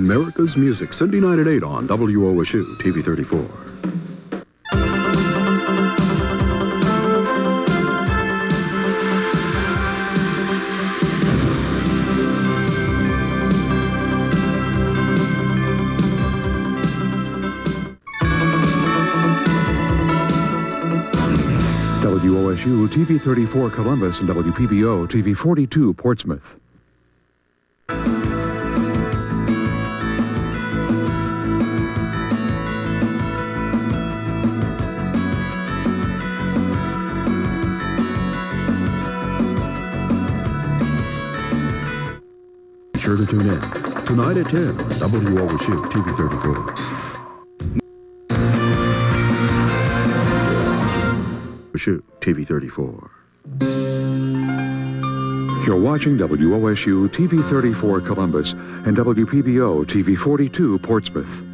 America's Music, Sunday night at 8 on WOSU, TV 34. WOSU, TV 34, Columbus, and WPBO, TV 42, Portsmouth. Be sure to tune in tonight at 10 on WOSU, TV 34. WOSU, TV 34. You're watching WOSU, TV 34, Columbus, and WPBO, TV 42, Portsmouth.